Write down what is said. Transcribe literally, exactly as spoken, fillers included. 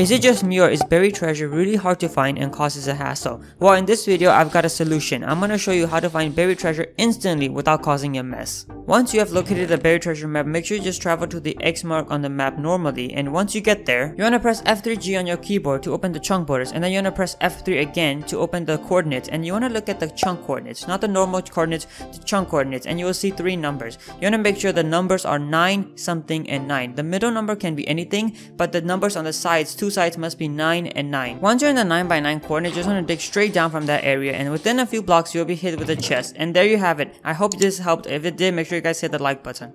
Is it just me, or is buried treasure really hard to find and causes a hassle? Well, in this video I've got a solution. I'm gonna show you how to find buried treasure instantly without causing a mess. Once you have located the buried treasure map, make sure you just travel to the X mark on the map normally, and once you get there, you wanna press F three G on your keyboard to open the chunk borders, and then you wanna press F three again to open the coordinates, and you wanna look at the chunk coordinates, not the normal coordinates, the chunk coordinates, and you will see three numbers. You wanna make sure the numbers are nine, something, and nine. The middle number can be anything, but the numbers on the sides, two sides, must be nine and nine. Once you're in the nine by nine coordinate, just want to dig straight down from that area, and within a few blocks you'll be hit with a chest. And there you have it. I hope this helped. If it did, make sure you guys hit the like button.